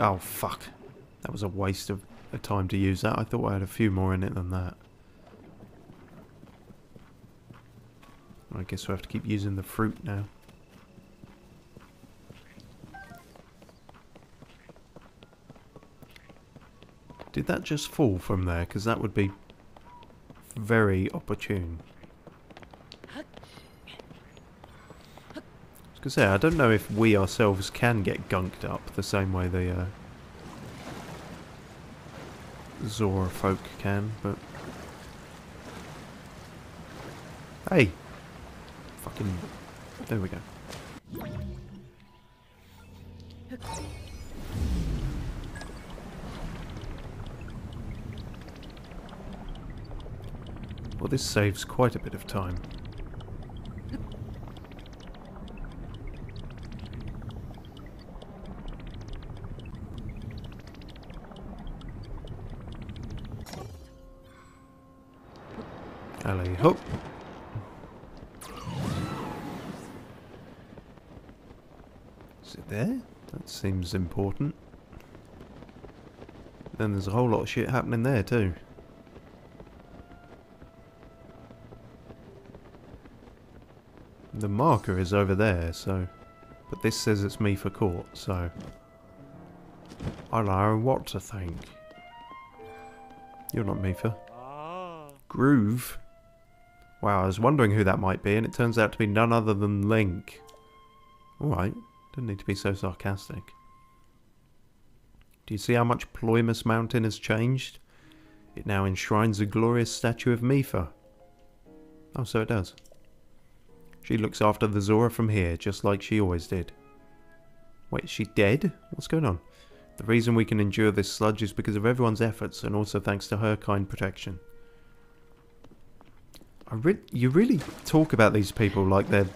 Oh, fuck. That was a waste of time to use that. I thought I had a few more in it than that. I guess we'll have to keep using the fruit now. Did that just fall from there? Because that would be very opportune. I was going to say, I don't know if we ourselves can get gunked up the same way the Zora folk can, but... Hey! Fucking... There we go. Well, this saves quite a bit of time. Alley hop. Is it there? That seems important. Then there's a whole lot of shit happening there too. The marker is over there, so... But this says it's me for court, so... I don't know what to think. You're not Mipha. Groove. Wow, I was wondering who that might be, and it turns out to be none other than Link. Alright, didn't need to be so sarcastic. Do you see how much Ploimus Mountain has changed? It now enshrines a glorious statue of Mipha. Oh, so it does. She looks after the Zora from here, just like she always did. Wait, is she dead? What's going on? The reason we can endure this sludge is because of everyone's efforts, and also thanks to her kind protection. You really talk about these people like they've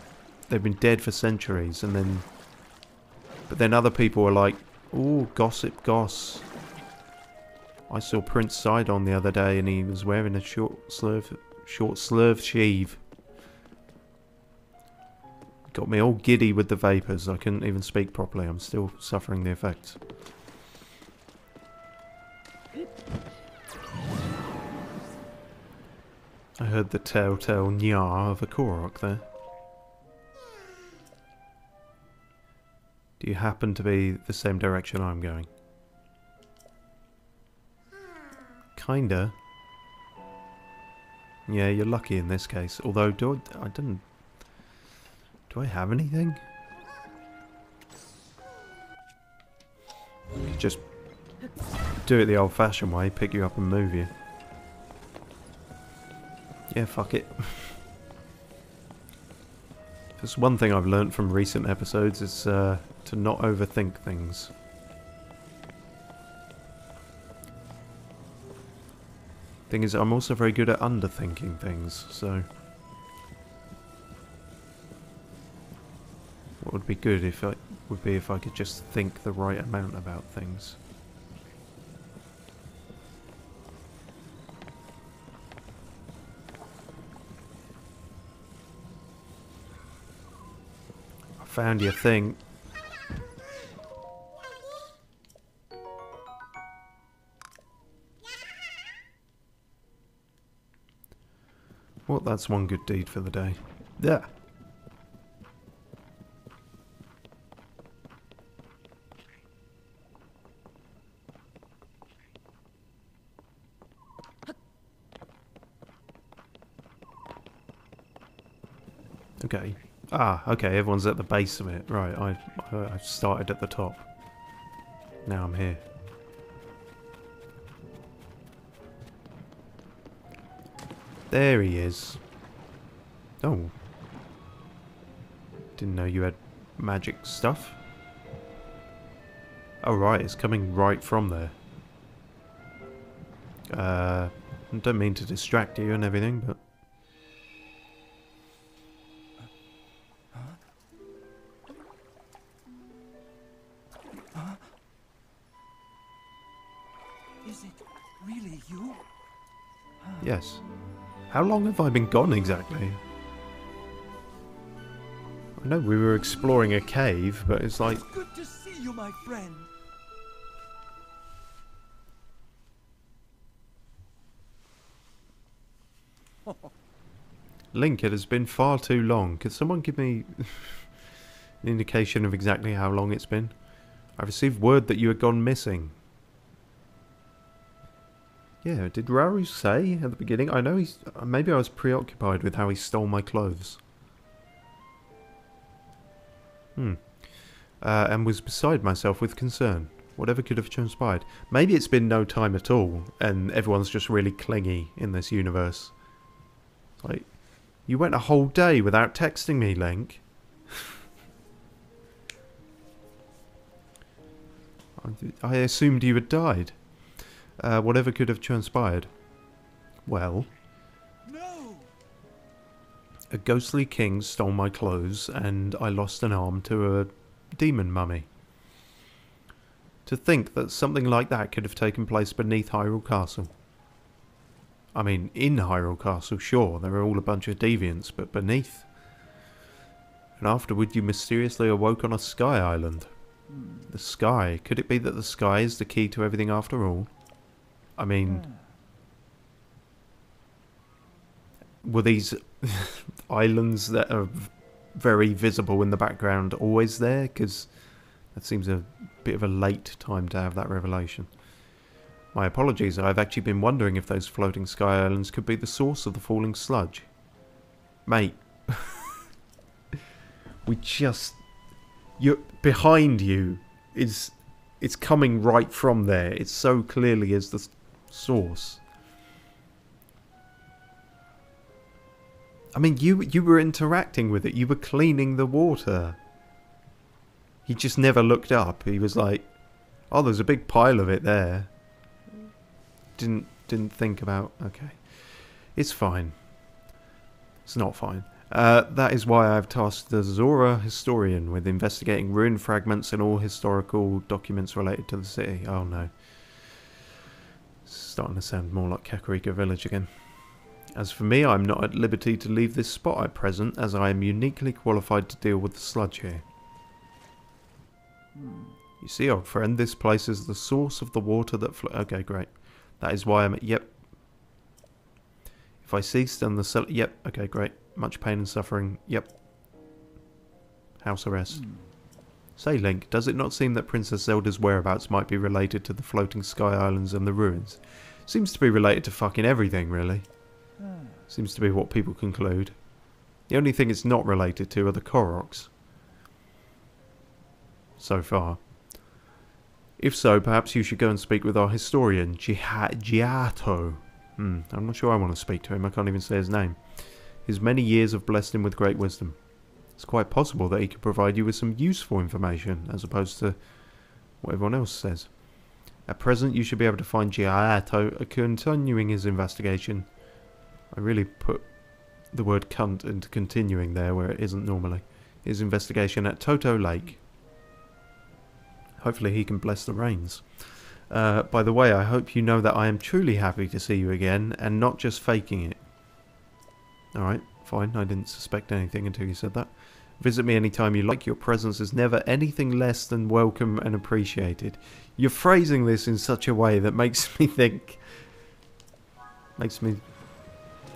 been dead for centuries, and then... But then other people are like, ooh, gossip goss. I saw Prince Sidon the other day, and he was wearing a short sleeve sheave. Got me all giddy with the vapours. I couldn't even speak properly. I'm still suffering the effects. I heard the telltale nyah of a Korok there. Do you happen to be the same direction I'm going? Kinda. Yeah, you're lucky in this case. Although, do I have anything? Just do it the old-fashioned way. Pick you up and move you. Yeah, fuck it. That's one thing I've learnt from recent episodes is to not overthink things. Thing is, I'm also very good at underthinking things, so... What would be good would be if I could just think the right amount about things. Found your thing. Well, that's one good deed for the day. Yeah. Okay. Ah, okay, everyone's at the base of it. Right, I started at the top. Now I'm here. There he is. Oh. Didn't know you had magic stuff. Oh, right, it's coming right from there. I don't mean to distract you and everything, but... How long have I been gone exactly? I know we were exploring a cave, but it's like... It's good to see you, my friend. Link, it has been far too long. Could someone give me an indication of exactly how long it's been? I received word that you had gone missing. Yeah, did Rauru say at the beginning? I know he's... Maybe I was preoccupied with how he stole my clothes. And was beside myself with concern. Whatever could have transpired. Maybe it's been no time at all, and everyone's just really clingy in this universe. It's like, you went a whole day without texting me, Link. I assumed you had died. Whatever could have transpired. Well... No. A ghostly king stole my clothes, and I lost an arm to a demon mummy. To think that something like that could have taken place beneath Hyrule Castle. I mean, in Hyrule Castle, sure, there are all a bunch of deviants, but beneath. And afterward you mysteriously awoke on a sky island. The sky. Could it be that the sky is the key to everything after all? I mean... Were these islands that are very visible in the background always there? Because that seems a bit of a late time to have that revelation. My apologies, I've actually been wondering if those floating sky islands could be the source of the falling sludge. Mate. We just... You're, behind you is... It's coming right from there. It so clearly is the source. I mean, you were interacting with it. You were cleaning the water. He just never looked up. He was like, oh, there's a big pile of it there. Didn't think about... Okay. It's fine. It's not fine. That is why I've tasked the Zora historian with investigating ruin fragments and all historical documents related to the city. Oh no. It's starting to sound more like Kakariko Village again. As for me, I'm not at liberty to leave this spot at present, as I am uniquely qualified to deal with the sludge here. You see, old friend, this place is the source of the water that flows. Okay, great. That is why I'm... Yep. If I ceased and the cell... Yep, okay, great. Much pain and suffering. Yep. House arrest. Say, Link, does it not seem that Princess Zelda's whereabouts might be related to the floating sky islands and the ruins? Seems to be related to fucking everything, really. Seems to be what people conclude. The only thing it's not related to are the Koroks. So far. If so, perhaps you should go and speak with our historian, Jihaijato. I'm not sure I want to speak to him. I can't even say his name. His many years have blessed him with great wisdom. It's quite possible that he could provide you with some useful information, as opposed to what everyone else says. At present, you should be able to find Jihaijato, continuing his investigation. I really put the word cunt into continuing there, where it isn't normally. His investigation at Toto Lake. Hopefully he can bless the rains. By the way, I hope you know that I am truly happy to see you again, and not just faking it. Alright, fine. I didn't suspect anything until you said that. Visit me anytime you like. Your presence is never anything less than welcome and appreciated. You're phrasing this in such a way that makes me think... Makes me...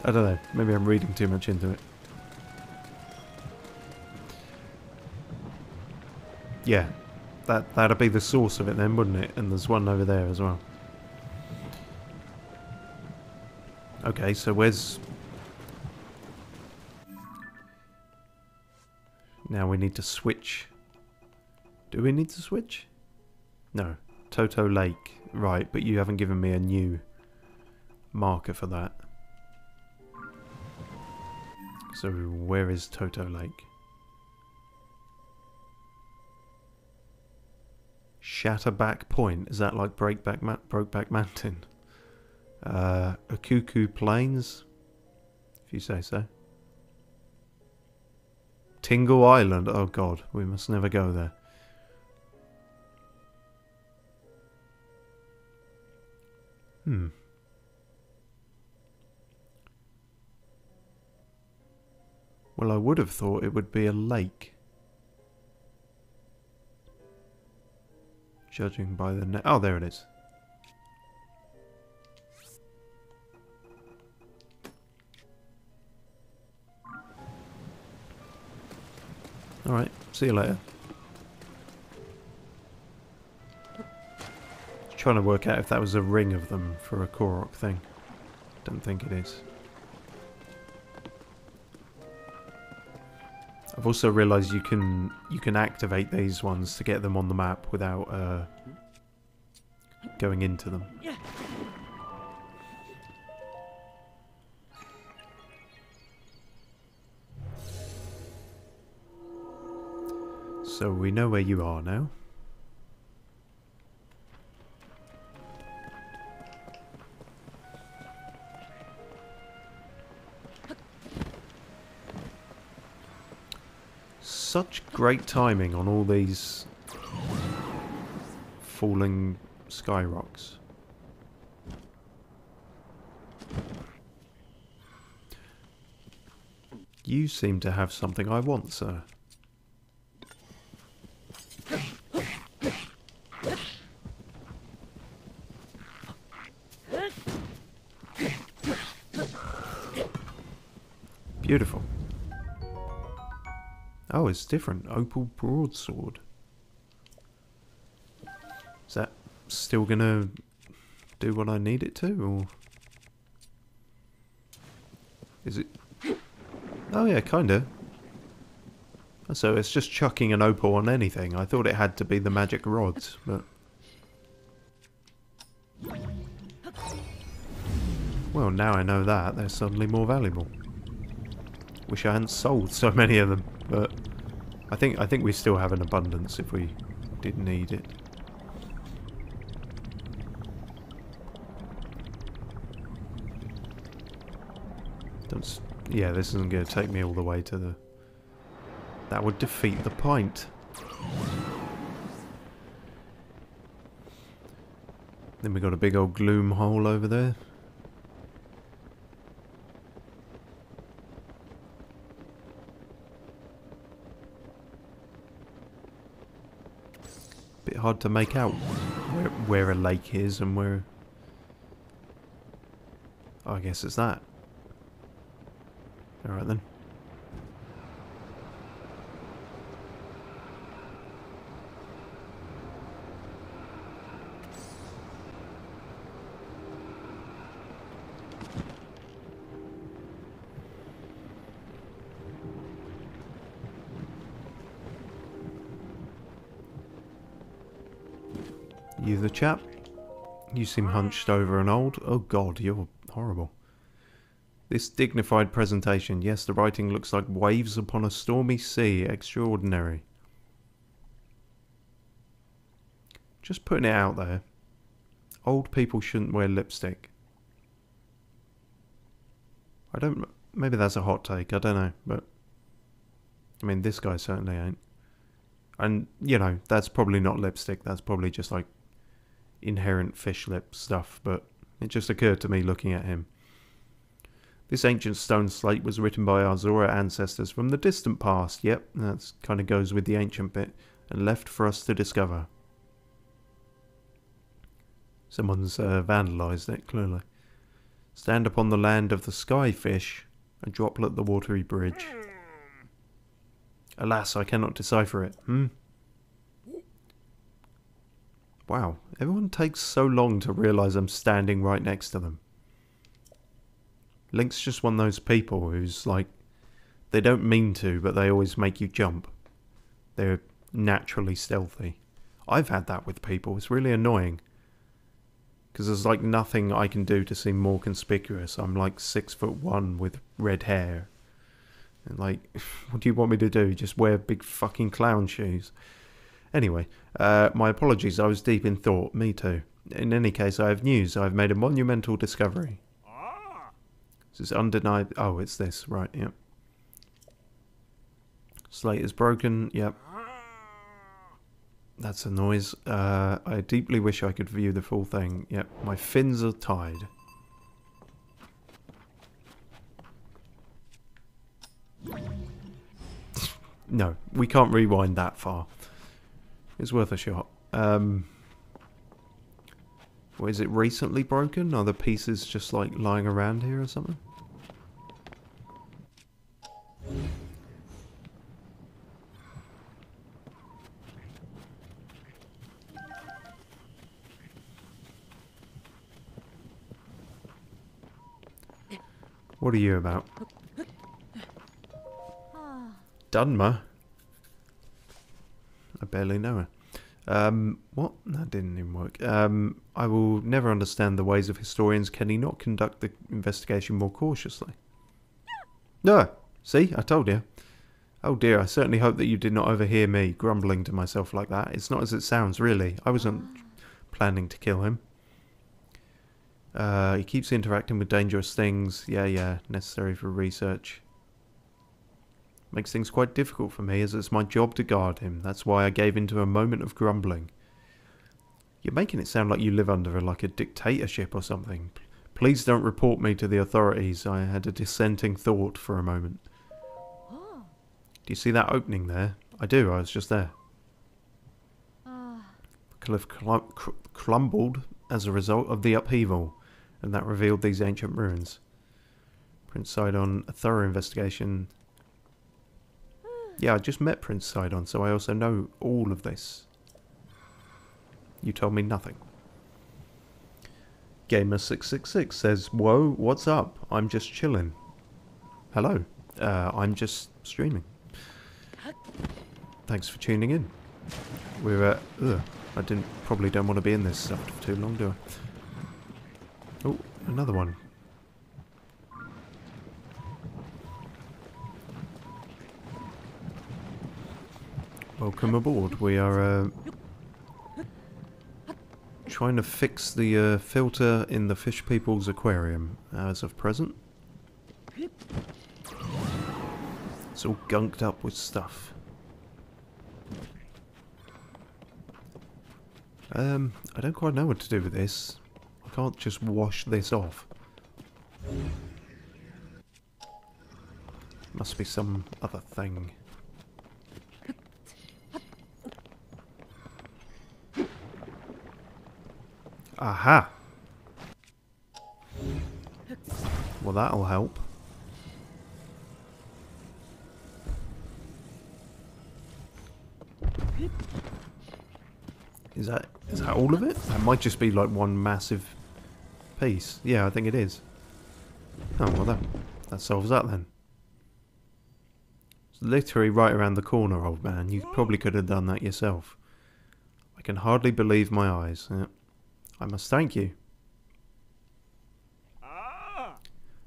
I don't know. Maybe I'm reading too much into it. Yeah. That'd be the source of it then, wouldn't it? And there's one over there as well. Okay, so where's... Now we need to switch. Do we need to switch? No. Toto Lake. Right, but you haven't given me a new marker for that. So where is Toto Lake? Shatterback Point. Is that like Brokeback Mountain? Akuku Plains? If you say so. Tingle Island. Oh god, we must never go there. Well, I would have thought it would be a lake. Judging by the net. Oh, there it is. Alright, see you later. Just trying to work out if that was a ring of them for a Korok thing. Don't think it is. I've also realised you can activate these ones to get them on the map without going into them. So we know where you are now. Such great timing on all these falling sky rocks. You seem to have something I want, sir. Beautiful. Oh, it's different. Opal broadsword. Is that still gonna do what I need it to, or is it? Oh yeah, kinda. So it's just chucking an opal on anything. I thought it had to be the magic rods, but well, now I know that they're suddenly more valuable. Wish I hadn't sold so many of them, but I think we still have an abundance if we did need it. Don't, yeah, this isn't going to take me all the way to the... That would defeat the pint. Then we got a big old gloom hole over there. Hard to make out where a lake is and where... Oh, I guess it's that. Alright then. You the chap? You seem hunched over and old. Oh god, you're horrible. This dignified presentation. Yes, the writing looks like waves upon a stormy sea. Extraordinary. Just putting it out there. Old people shouldn't wear lipstick. I don't... Maybe that's a hot take. I don't know, but... I mean, this guy certainly ain't. And, you know, that's probably not lipstick. That's probably just like... inherent fish lip stuff, but it just occurred to me looking at him. This ancient stone slate was written by our Zora ancestors from the distant past. Yep, that kind of goes with the ancient bit, and left for us to discover. Someone's vandalized it, clearly. Stand upon the land of the skyfish, a droplet the watery bridge. Alas, I cannot decipher it. Wow, everyone takes so long to realise I'm standing right next to them. Link's just one of those people who's like, they don't mean to, but they always make you jump. They're naturally stealthy. I've had that with people, it's really annoying. Because there's like nothing I can do to seem more conspicuous. I'm like 6'1" with red hair. And like, what do you want me to do? Just wear big fucking clown shoes. Anyway, my apologies, I was deep in thought. Me too. In any case, I have news. I have made a monumental discovery. This is undeniable. Oh, it's this. Right, yep. Slate is broken. Yep. That's a noise. I deeply wish I could view the full thing. Yep, my fins are tied. No, we can't rewind that far. It's worth a shot. Is it recently broken? Are the pieces just like lying around here or something? What are you about? Dunma? I barely know her. What? That didn't even work. I will never understand the ways of historians. Can he not conduct the investigation more cautiously? No! See? I told you. Oh dear, I certainly hope that you did not overhear me grumbling to myself like that. It's not as it sounds, really. I wasn't planning to kill him. He keeps interacting with dangerous things. Yeah, necessary for research. Makes things quite difficult for me, as it's my job to guard him. That's why I gave in to a moment of grumbling. You're making it sound like you live under like a dictatorship or something. Please don't report me to the authorities. I had a dissenting thought for a moment. Oh. Do you see that opening there? I do, I was just there. Cliff clumbled as a result of the upheaval, and that revealed these ancient ruins. Prince Sidon, a thorough investigation. Yeah, I just met Prince Sidon, so I also know all of this. You told me nothing. Gamer666 says, whoa, what's up? I'm just chilling. Hello. I'm just streaming. Thanks for tuning in. We're at... probably don't want to be in this stuff for too long, do I? Oh, another one. Welcome aboard. We are trying to fix the filter in the fish people's aquarium as of present. It's all gunked up with stuff. I don't quite know what to do with this. I can't just wash this off. Must be some other thing. Aha! Well, that'll help. Is that all of it? That might just be like one massive piece. Yeah, I think it is. Oh, well that solves that then. It's literally right around the corner, old man. You probably could have done that yourself. I can hardly believe my eyes. Yeah. I must thank you.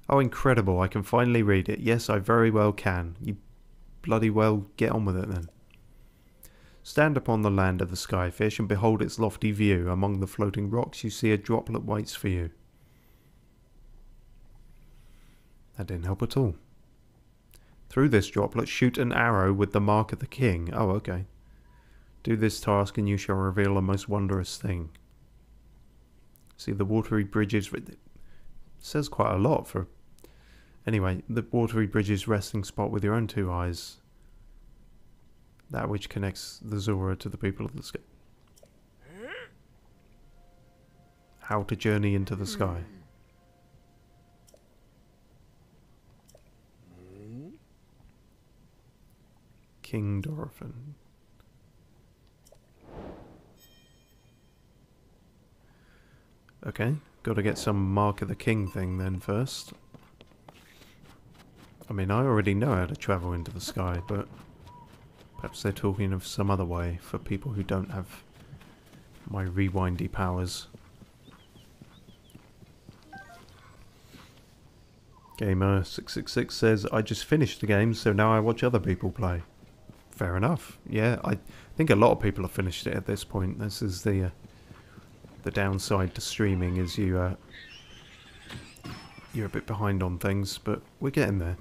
Oh, incredible. I can finally read it. Yes, I very well can. You bloody well get on with it then. Stand upon the land of the skyfish and behold its lofty view. Among the floating rocks you see a droplet waits for you. That didn't help at all. Through this droplet shoot an arrow with the mark of the king. Oh, okay. Do this task and you shall reveal a most wondrous thing. See, the watery bridges... It says quite a lot for... Anyway, the watery bridges resting spot with your own two eyes. That which connects the Zora to the people of the sky. How to journey into the sky. King Dorephan. Okay, gotta get some Mark of the King thing then first. I mean, I already know how to travel into the sky, but... Perhaps they're talking of some other way for people who don't have my rewindy powers. Gamer666 says, I just finished the game, so now I watch other people play. Fair enough. Yeah, I think a lot of people have finished it at this point. This is the downside to streaming, is you're a bit behind on things, but we're getting there.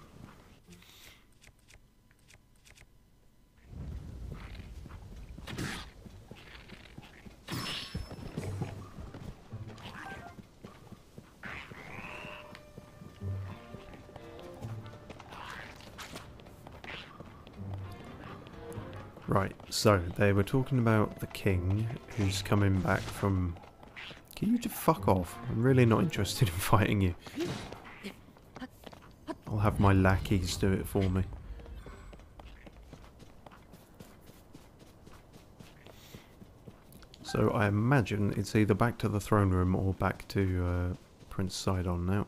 So, they were talking about the king, who's coming back from Can you just fuck off? I'm really not interested in fighting you. I'll have my lackeys do it for me. So I imagine it's either back to the throne room or back to Prince Sidon now.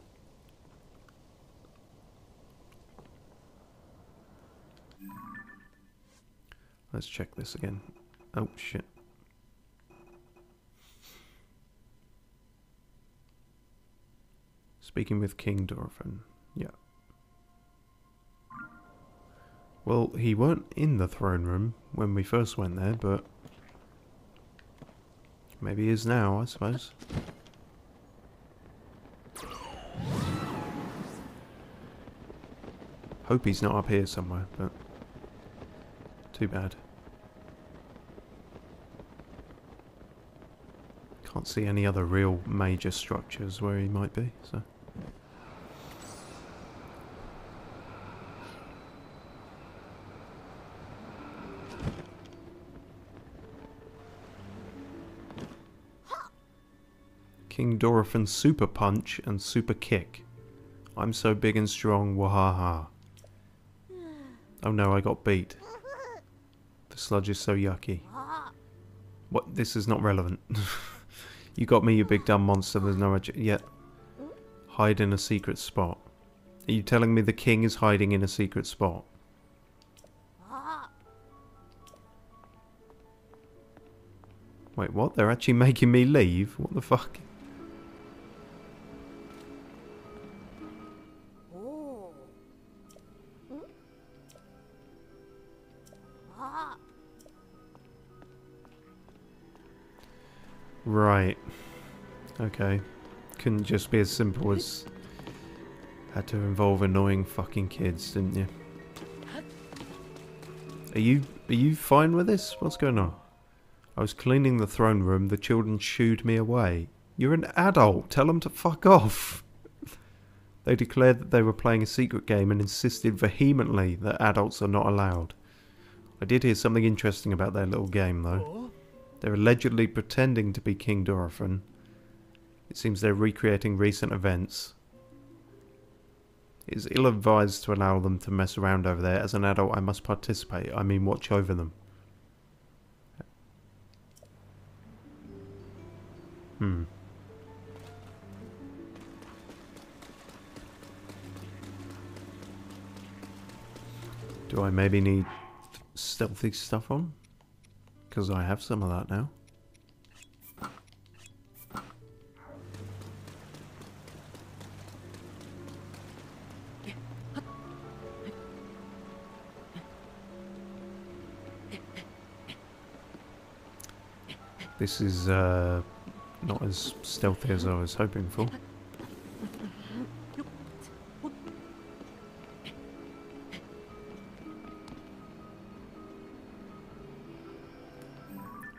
Let's check this again. Oh shit. Speaking with King Dorephan. Yeah. Well, he weren't in the throne room when we first went there, but... maybe he is now, I suppose. Hope he's not up here somewhere, but... too bad. Can't see any other real major structures where he might be, so... King Dorephan's super punch and super kick. I'm so big and strong, wahaha. Oh no, I got beat. The sludge is so yucky. What? This is not relevant. You got me, you big dumb monster. There's no edge yet. Hide in a secret spot. Are you telling me the king is hiding in a secret spot? Wait, what? They're actually making me leave? What the fuck? Right. Okay. Couldn't just be as simple as... had to involve annoying fucking kids, didn't you? Are you fine with this? What's going on? I was cleaning the throne room. The children shooed me away. You're an adult. Tell them to fuck off. They declared that they were playing a secret game and insisted vehemently that adults are not allowed. I did hear something interesting about their little game, though. They're allegedly pretending to be King Dorephan. It seems they're recreating recent events. It is ill-advised to allow them to mess around over there. As an adult, I must participate. I mean, watch over them. Hmm. Do I maybe need stealthy stuff on? Because I have some of that now. This is, not as stealthy as I was hoping for.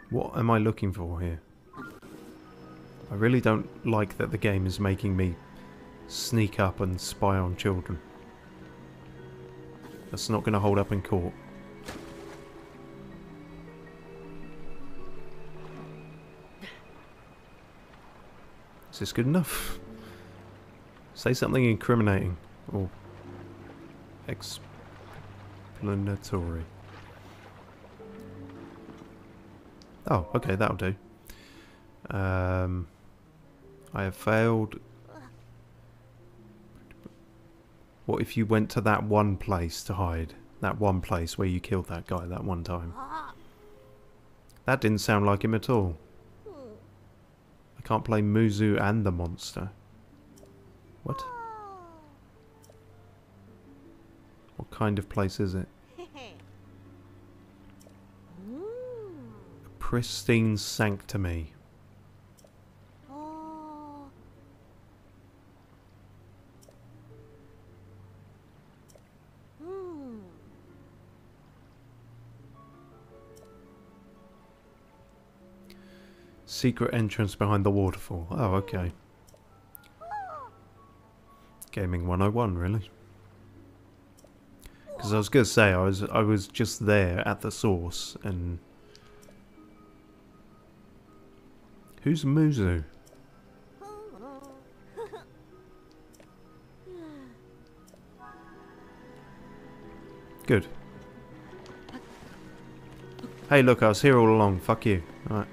What am I looking for here? I really don't like that the game is making me sneak up and spy on children. That's not going to hold up in court. Is good enough. Say something incriminating or explanatory. Oh, okay, that'll do. I have failed. What if you went to that one place to hide? That one place where you killed that guy that one time. That didn't sound like him at all. I can't play Muzu and the monster. What? What kind of place is it? A pristine sanctuary. Secret entrance behind the waterfall. Oh, okay. Gaming 101, really. Because I was going to say, I was just there at the source, and... who's Muzu? Good. Hey, look, I was here all along. Fuck you. Alright.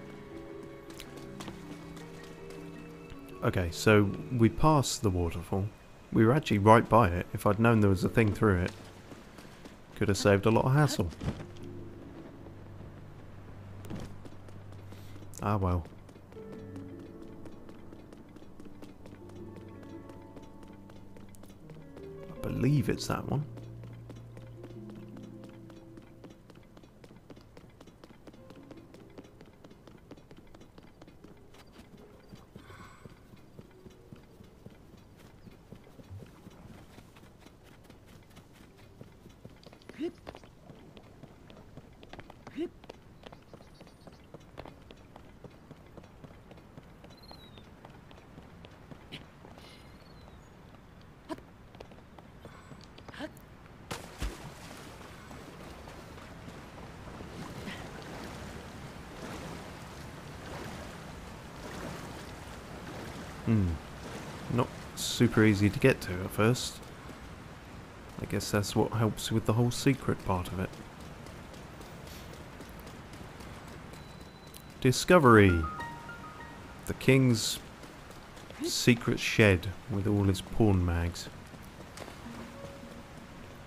Okay, so we passed the waterfall. We were actually right by it. If I'd known there was a thing through it, could have saved a lot of hassle. Ah, well. I believe it's that one. Not super easy to get to at first. I guess that's what helps with the whole secret part of it. Discovery! The king's secret shed with all his pawn mags.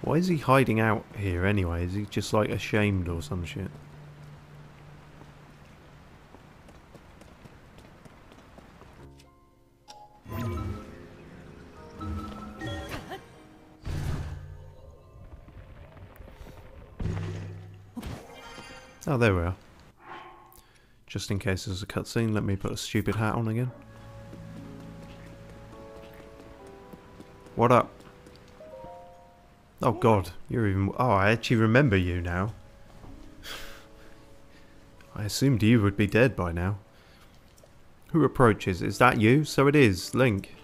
Why is he hiding out here anyway? Is he just like ashamed or some shit? Oh, there we are. Just in case there's a cutscene, let me put a stupid hat on again. What up? Oh god, you're even... Oh, I actually remember you now. I assumed you would be dead by now. Who approaches? Is that you? So it is, Link.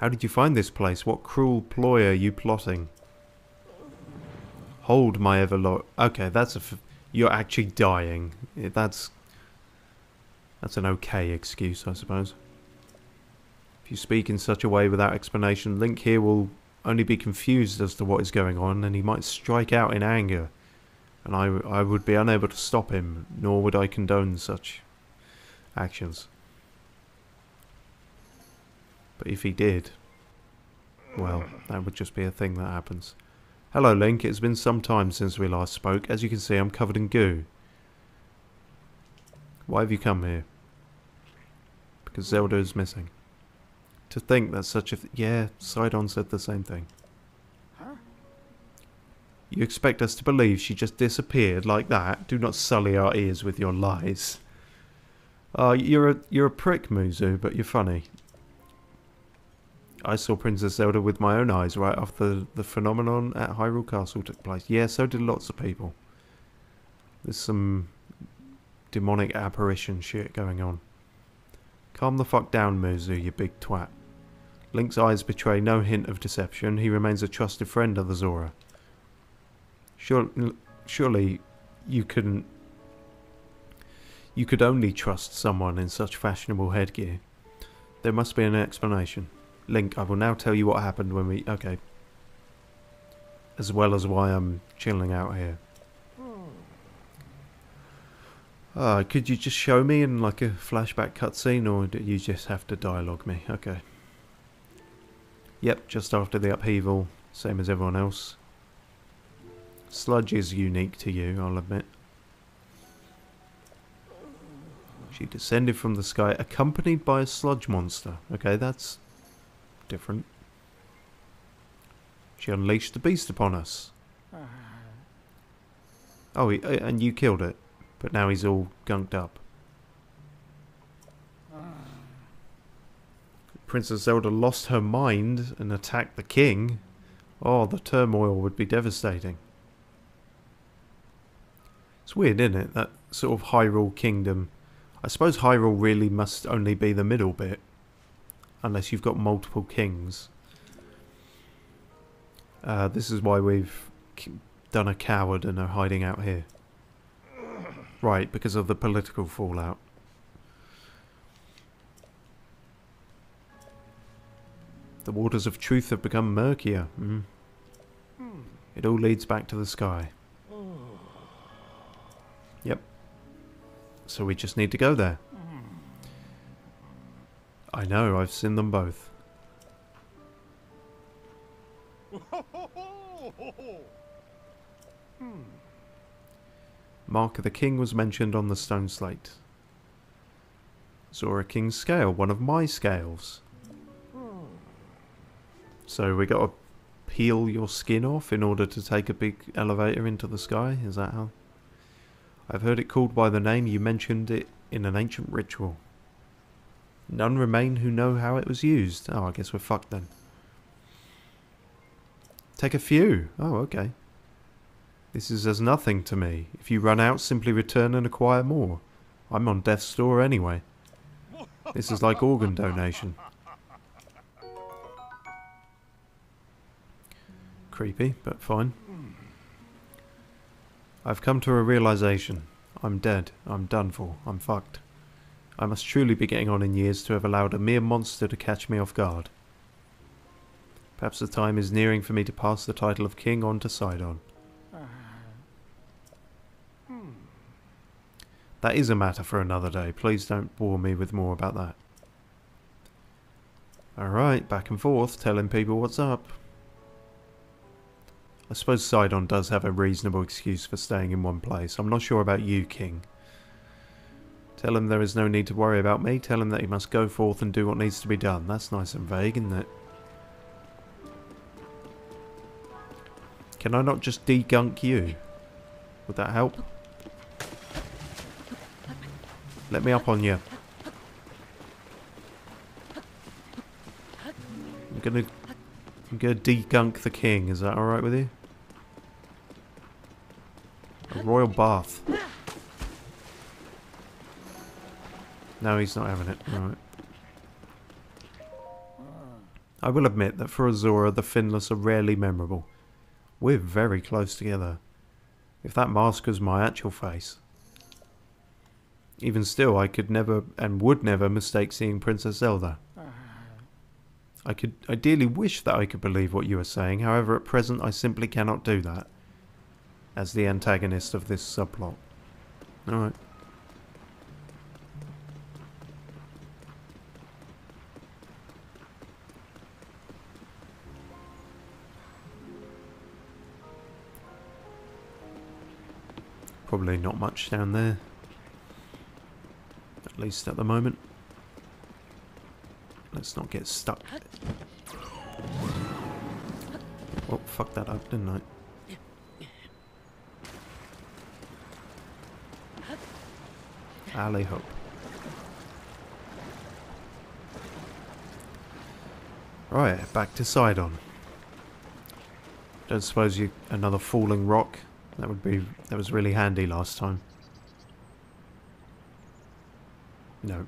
How did you find this place? What cruel ploy are you plotting? Hold my everlord... Okay, that's a... You're actually dying. That's an okay excuse, I suppose. If you speak in such a way without explanation, Link here will only be confused as to what is going on, and he might strike out in anger, and I would be unable to stop him, nor would I condone such actions. But if he did, well, that would just be a thing that happens. Hello Link, it's been some time since we last spoke. As you can see, I'm covered in goo. Why have you come here? Because Zelda is missing. To think that such a... Yeah, Sidon said the same thing. Huh? You expect us to believe she just disappeared like that? Do not sully our ears with your lies. You're a prick, Muzu, but you're funny. I saw Princess Zelda with my own eyes right after the phenomenon at Hyrule Castle took place. Yeah, so did lots of people. There's some demonic apparition shit going on. Calm the fuck down, Muzu, you big twat. Link's eyes betray no hint of deception. He remains a trusted friend of the Zora. Surely you couldn't... You could only trust someone in such fashionable headgear. There must be an explanation. Link, I will now tell you what happened when we... Okay. As well as why I'm chilling out here. Could you just show me in like a flashback cutscene, or do you just have to dialogue me? Okay. Yep, just after the upheaval, same as everyone else. Sludge is unique to you, I'll admit. She descended from the sky accompanied by a sludge monster. Okay, that's... different. She unleashed the beast upon us. Oh, and you killed it, but now he's all gunked up. Princess Zelda lost her mind and attacked the king. Oh, the turmoil would be devastating. It's weird, isn't it? That sort of Hyrule Kingdom. I suppose Hyrule really must only be the middle bit. Unless you've got multiple kings. This is why we've done a coward and are hiding out here. Right, because of the political fallout. The waters of truth have become murkier. It all leads back to the sky. Yep. So we just need to go there. I know, I've seen them both. Mark of the King was mentioned on the stone slate. Zora King's scale, one of my scales. So we got to peel your skin off in order to take a big elevator into the sky? Is that how? I've heard it called by the name you mentioned it in an ancient ritual. None remain who know how it was used. Oh, I guess we're fucked then. Take a few. Oh, okay. This is as nothing to me. If you run out, simply return and acquire more. I'm on death's door anyway. This is like organ donation. Creepy, but fine. I've come to a realization. I'm dead. I'm done for. I'm fucked. I must truly be getting on in years to have allowed a mere monster to catch me off guard. Perhaps the time is nearing for me to pass the title of king on to Sidon. That is a matter for another day. Please don't bore me with more about that. Alright, back and forth, telling people what's up. I suppose Sidon does have a reasonable excuse for staying in one place. I'm not sure about you, King. Tell him there is no need to worry about me. Tell him that he must go forth and do what needs to be done. That's nice and vague, isn't it? Can I not just degunk you? Would that help? Let me up on you. I'm gonna degunk the king. Is that alright with you? A royal bath. No, he's not having it. Alright. I will admit that for Azora, the Finless are rarely memorable. We're very close together. If that mask was my actual face. Even still, I could never and would never mistake seeing Princess Zelda. I could ideally wish that I could believe what you are saying, however at present I simply cannot do that. As the antagonist of this subplot. Alright. Probably not much down there. At least at the moment. Let's not get stuck. Oh, fuck that up, didn't I? Alley hop. Right, back to Sidon. Don't suppose you another falling rock? That was really handy last time. No.